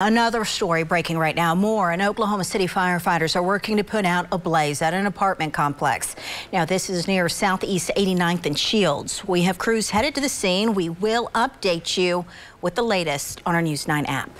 Another story breaking right now. More in Oklahoma City, firefighters are working to put out a blaze at an apartment complex. Now, this is near Southeast 89th and Shields. We have crews headed to the scene. We will update you with the latest on our News 9 app.